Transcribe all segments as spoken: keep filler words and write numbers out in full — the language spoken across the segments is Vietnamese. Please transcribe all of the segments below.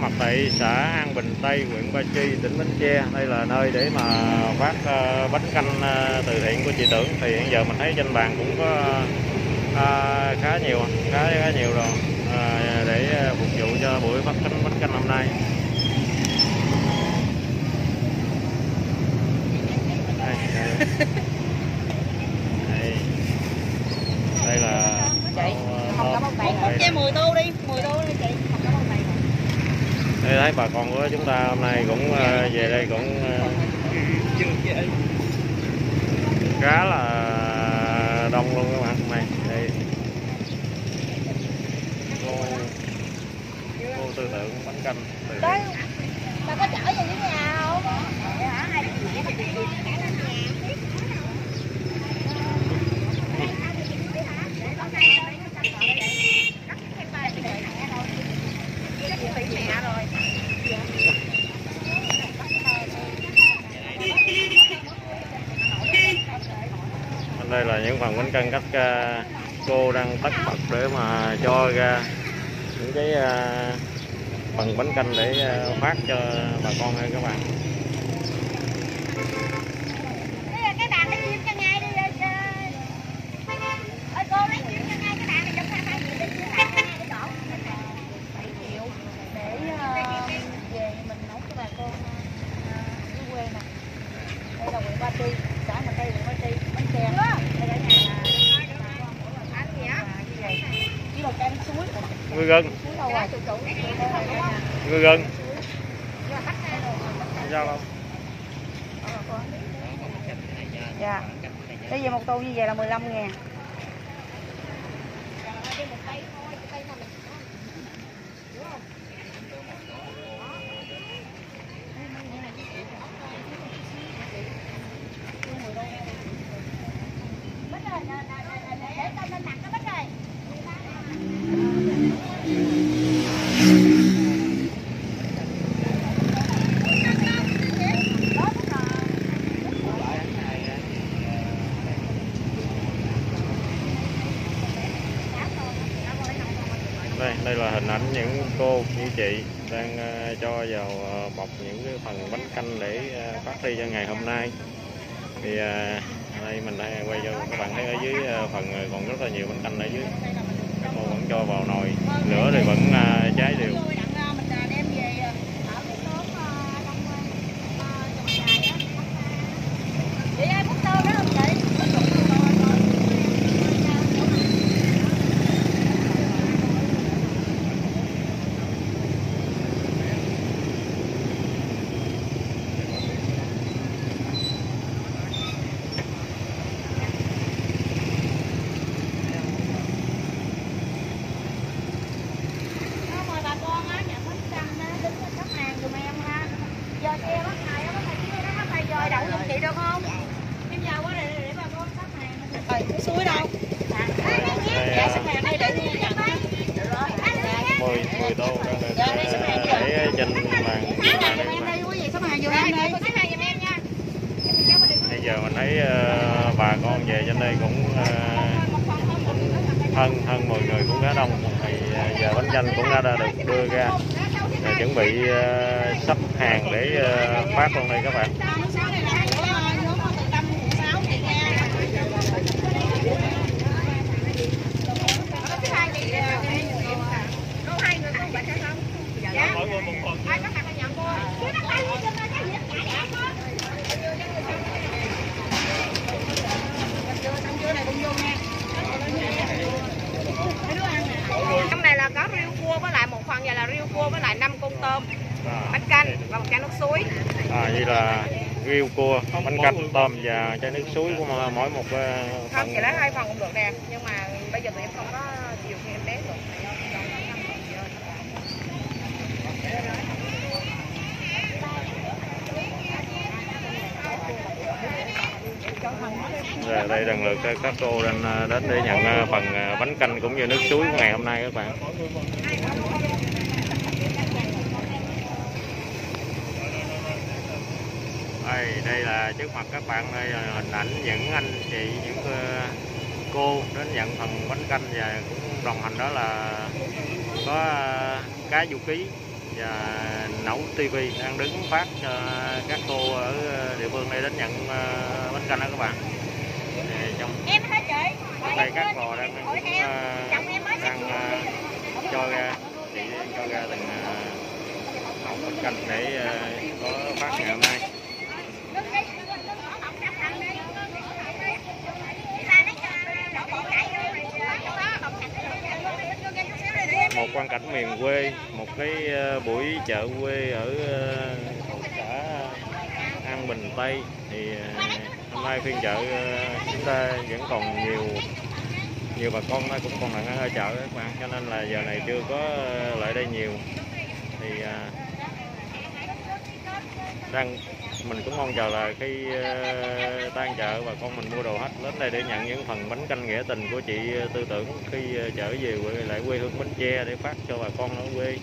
mặt tại xã An Bình Tây, huyện Ba Tri, tỉnh Bến Tre. Đây là nơi để mà phát uh, bánh canh uh, từ thiện của chị Tưởng. Thì hiện giờ mình thấy trên bàn cũng có uh, khá nhiều, khá khá nhiều rồi uh, để phục vụ cho buổi phát bánh bánh canh hôm nay. Đây, đây. Đây là chị, uh, mười tô đi, mười tô đi chị. Đây thấy bà con của chúng ta hôm nay cũng uh, về đây cũng uh, khá là đông luôn các bạn. Hôm nay đây cô, cô tư tưởng bánh canh từ đây. Bà có chở về với nhà không? Đây là những phần bánh canh các cô đang tất bật để mà cho ra những cái phần bánh canh để phát cho bà con hay các bạn. Ngư gân, ngư gân sao không? Dạ, cái gì một tô như vậy là mười lăm ngàn. Đây, đây là hình ảnh những cô như chị đang uh, cho vào uh, bọc những cái phần bánh canh để uh, phát đi cho ngày hôm nay. Thì uh, đây mình đang quay cho các bạn thấy ở dưới uh, phần còn rất là nhiều bánh canh ở dưới. Các cô vẫn cho vào nồi, lửa thì vẫn uh, cháy đều. Bây giờ mình thấy uh, bà con về trên đây cũng, uh, cũng hơn hơn mười người cũng khá đông. Thì uh, giờ bánh canh cũng đã, đã được đưa ra để chuẩn bị uh, sắp hàng để uh, phát luôn đây các bạn. Trong này là có riêu cua với lại một phần, và là riêu cua với lại năm con tôm, à, bánh canh và một chai nước suối. À, vậy là riêu cua, bánh canh, tôm và chai nước suối của mỗi một phần. Không, vậy là hai phần cũng được nè, nhưng mà bây giờ tụi em không có chiều khi em bé được. Rồi, đây lần lượt các cô đang đến để nhận phần bánh canh cũng như nước suối của ngày hôm nay các bạn. Đây, đây là trước mặt các bạn, đây là hình ảnh những anh chị, những cô đến nhận phần bánh canh, và cũng đồng hành đó là có cá du ký Nẫu ti vi đang đứng phát các cô ở địa phương đây đến nhận bánh canh đó các bạn. Trong đây các cô đang cho ra chị cho ra từng bánh canh để có phát ngày hôm nay. Một quan cảnh miền quê, một cái buổi chợ quê ở xã An Bình Tây. Thì hôm nay phiên chợ chúng ta vẫn còn nhiều nhiều bà con cũng còn đang ở chợ các bạn, cho nên là giờ này chưa có lại đây nhiều. Thì đang mình cũng mong chờ là khi tan chợ bà con mình mua đồ hết đến đây để nhận những phần bánh canh nghĩa tình của chị Tư Tưởng khi trở về lại quê hương Bến Tre để phát cho bà con ở quê.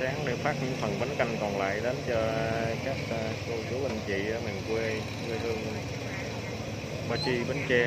Sáng để phát những phần bánh canh còn lại đến cho các cô chú anh chị ở miền quê quê hương Ba Tri, Bến Tre.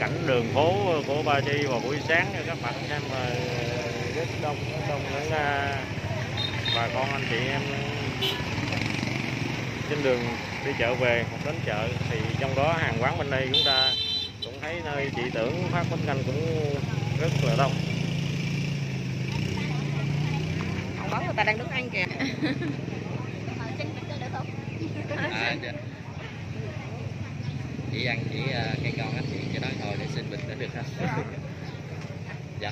Cảnh đường phố của Ba Tri vào buổi sáng cho các bạn xem mà rất đông, rất đông những bà con anh chị em trên đường đi chợ về hoặc đến chợ. Thì trong đó hàng quán bên đây chúng ta cũng thấy nơi chị Tưởng phát bánh canh cũng rất là đông. Hàng quán người ta đang đứng ăn kìa. À, chỉ ăn chỉ cây ngon á, chỉ cái đó thôi để xin bịch đã được ha. Dạ.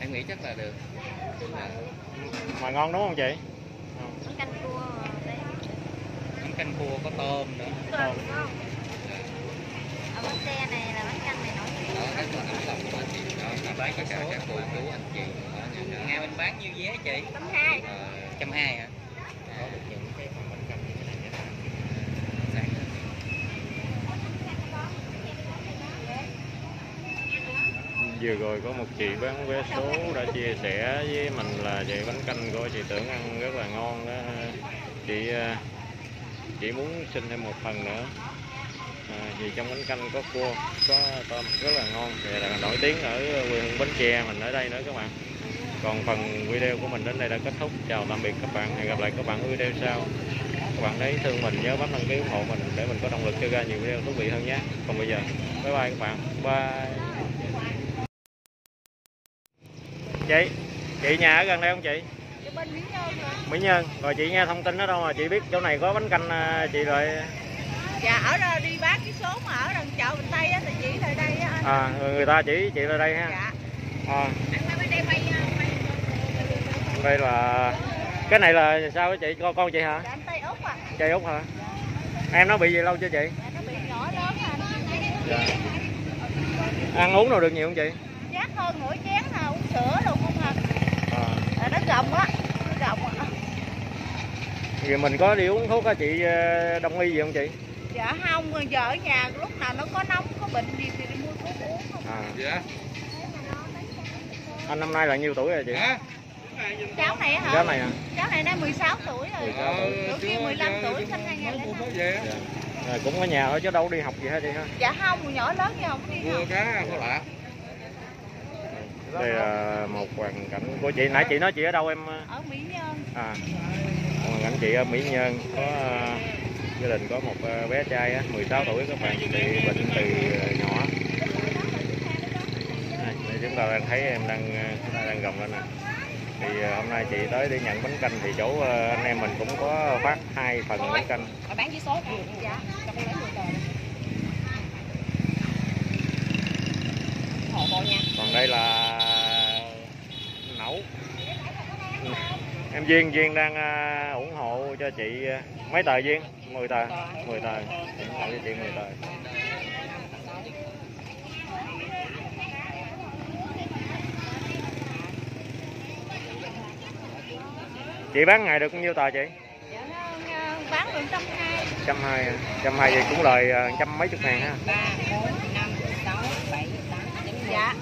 Em nghĩ chắc là được. Mà ngon đúng không chị? Bánh canh cua đây. Bánh canh cua có tôm nữa. Tôm. Ở Bến Tre này là bánh canh này nổi tiếng. Đó, cái là ẩm thực của anh chị đó, nó bán cho cả các cô chú anh chị. Nghe bên bán nhiêu vé chị? một trăm hai mươi. một trăm hai mươi hả? Vừa rồi có một chị bán vé số đã chia sẻ với mình là vậy bánh canh của chị Tưởng ăn rất là ngon đó. Chị chị muốn xin thêm một phần nữa. À, vì trong bánh canh có cua, có tôm rất là ngon, thì là nổi tiếng ở quê hương Bến Tre mình ở đây nữa các bạn. Còn phần video của mình đến đây đã kết thúc. Chào tạm biệt các bạn. Hẹn gặp lại các bạn ở video sau. Các bạn thấy thương mình nhớ bấm đăng ký ủng hộ mình để mình có động lực cho ra nhiều video thú vị hơn nhé. Còn bây giờ bye bye các bạn. Bye. Chị, chị nhà ở gần đây không chị? Chị bên Mỹ Nhân rồi. Mỹ Nhân, rồi chị nghe thông tin ở đâu mà chị biết chỗ này có bánh canh chị rồi? Dạ, ở đó đi bán cái số mà ở đằng chợ Bình Tây á, thì chỉ lại đây á. À, người ta chỉ chị lại đây ha. Dạ. À. Đây là cái này là sao đó chị? Con, con chị hả? Dạ, Tây Úc à. Tây Úc hả? Dạ. Em nó bị gì lâu chưa chị? Dạ, nó bị nhỏ lớn à. Dạ. Ăn uống nào được nhiều không chị? Chát hơn nửa chén là uống sữa luôn không hả? À. À, nó gồng á, nó gồng á. Vì mình có đi uống thuốc á chị đông y gì không chị? Dạ không, giờ ở nhà lúc nào nó có nóng có bệnh gì thì đi mua thuốc uống không? À. Dạ. Anh năm nay là nhiêu tuổi rồi chị? Hả? Cháu này hả? Cháu này hả? Cháu này đã mười sáu tuổi rồi. Ờ, tuổi kia mười lăm tuổi sinh hai không không năm. Rồi cũng ở nhà thôi chứ đâu đi học gì hết chị ha? Dạ không, nhỏ lớn như không có đi học. Mua cá có lạ. Đây là một hoàn cảnh của chị. Nãy chị nói chị ở đâu em? Ở Mỹ Nhân. À, hoàn cảnh chị ở Mỹ Nhân, có gia đình có một bé trai mười sáu tuổi các bạn, bị bệnh từ nhỏ. Đây, chúng ta đang thấy em đang đang gồng lên nè. Thì hôm nay chị tới để nhận bánh canh thì chỗ anh em mình cũng có phát hai phần bánh canh. Bán với số dạ. Còn đây là Nẫu. Em Duyên Duyên đang ủng hộ cho chị mấy tờ Duyên? mười tờ, mười tờ. Ủng hộ cho chị mười tờ. Chị bán ngày được bao nhiêu tờ chị? Bán được một trăm hai mươi. một trăm hai mươi, một trăm hai mươi thì cũng lời trăm mấy chục ngàn ha. Dạ.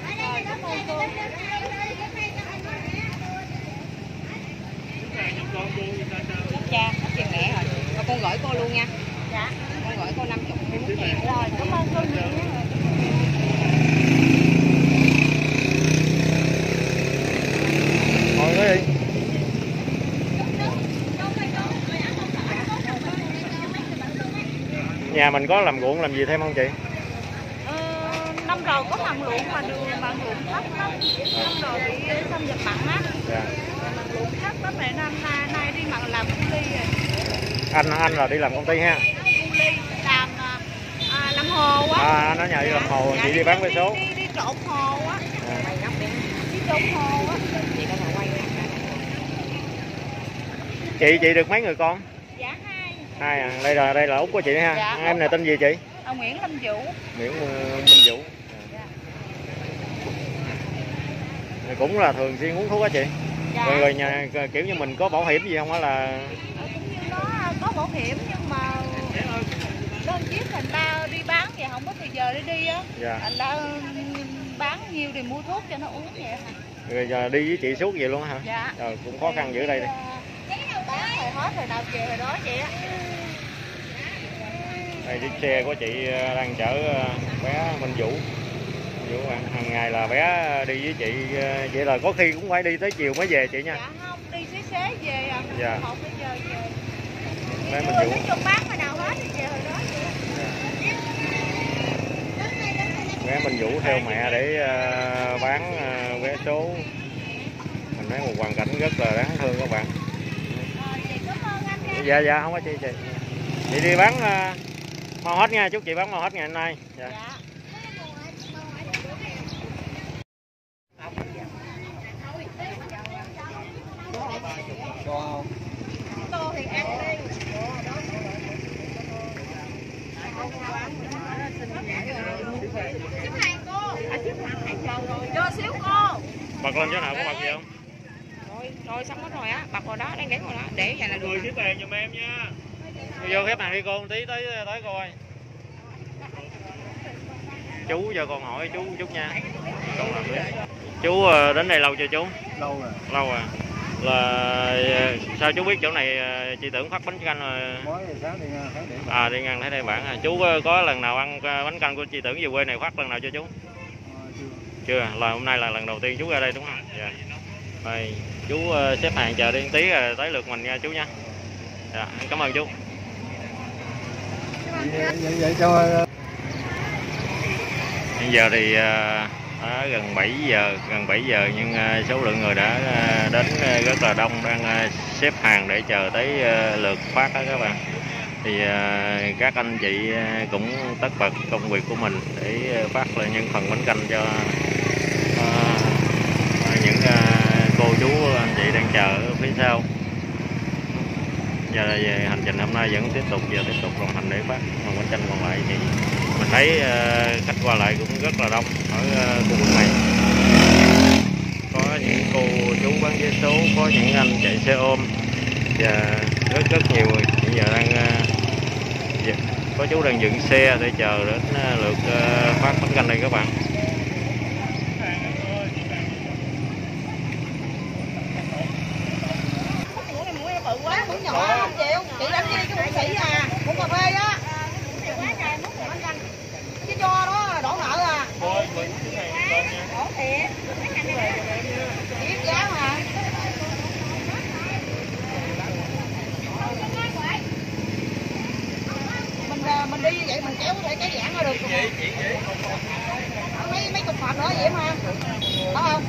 Cha, tiền mẹ rồi. Mà con gửi cô luôn nha. Dạ. Con gửi cô năm mươi, rồi. Cảm ơn cô nhiều. Ngồi đó đi. Nhà mình có làm ruộng làm gì thêm không chị? Năm rồi có mặn ruộng mà đường mặn ruộng thấp lắm, năm rồi bị xâm nhập mặn á, yeah. Mặn ruộng thấp lắm này, năm nay, nay đi mặn làm công ty rồi. Anh anh là đi làm công ty ha? Công ty làm à, làm hồ á. À nó nhà đi làm hồ, dạ, chị đi, đi bán vé số. Đi, đi, đi trộn hồ á, yeah. Đi trộn hồ á. Chị chị được mấy người con? Dạ hai. Hai à, đây là đây là út của chị ha. Dạ, em này tên gì chị? À, Nguyễn Lâm Vũ. Nguyễn Minh Vũ. Cũng là thường xuyên uống thuốc á chị, dạ. Rồi, rồi nhà kiểu như mình có bảo hiểm gì không á là cũng như nó có bảo hiểm nhưng mà đơn chiếc thành ra đi bán thì không có thời giờ để đi á, dạ. Thành ra bán nhiều thì mua thuốc cho nó uống vậy. Rồi giờ đi với chị suốt vậy luôn hả? Dạ. Rồi cũng khó khăn giữa đây đi. Bán hồi hết rồi nào về hồi đó vậy á. Đây chiếc xe của chị đang chở bé Minh Vũ. Hằng ngày là bé đi với chị, vậy là có khi cũng phải đi tới chiều mới về chị nha. Dạ không, đi xế xế về à, dạ. Không bây giờ về. Bé Minh Vũ. Nói bán mà nào hết thì về hồi đó vậy. Dạ. Bé Minh Vũ theo mẹ để uh, bán uh, vé số. Mình thấy một hoàn cảnh rất là đáng thương các bạn. Ờ, chị cảm ơn anh nha. Dạ dạ không có chị chị. Chị đi bán uh, mau hết nha, chúc chị bán mau hết ngày hôm nay. Dạ. Dạ. Bật lên chỗ nào có bật gì không? Rồi, rồi xong hết rồi á, bật vào đó, đang ghé vào đó, để vậy là được. Người xếp hàng giùm em nha. Vô khép hàng đi cô, tí tới tới coi. Chú giờ còn hỏi chú chút nha. Còn làm đi. Chú đến đây lâu chưa chú? Lâu rồi. Lâu rồi. Là sao chú biết chỗ này chị Tưởng phát bánh canh rồi? Mới sáng đi ngang thấy đây. À đi ngang thấy đây bản à. Chú có lần nào ăn bánh canh của chị Tưởng về quê này phát lần nào cho chú? Chưa, là hôm nay là lần đầu tiên chú ra đây đúng không? Dạ. Rồi, chú xếp hàng chờ đi tí rồi tới lượt mình nha chú nha. Dạ, cảm ơn chú. Vậy vậy cho hiện giờ thì à, gần bảy giờ, gần bảy giờ nhưng số lượng người đã đến rất là đông, đang xếp hàng để chờ tới lượt phát đó các bạn. Thì các anh chị cũng tất bật công việc của mình để phát lại những phần bánh canh cho những cô chú anh chị đang chờ ở phía sau. Giờ về hành trình hôm nay vẫn tiếp tục, giờ tiếp tục đồng hành để phát phần bánh canh còn lại. Thì mình thấy khách qua lại cũng rất là đông ở khu vực này, có những cô chú bán vé số, có những anh chạy xe ôm và rất rất nhiều người. Bây giờ đang có chú đang dựng xe để chờ đến lượt phát bánh canh đây các bạn. Cho đó đổ nợ à. Thôi, Mấy mấy cục hộp nữa vậy không? Có không?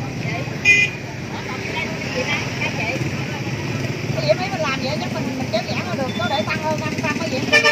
Cái gì mấy mình làm vậy chắc mình mình kéo giảm nó được, có để tăng hơn năm trăm cái gì.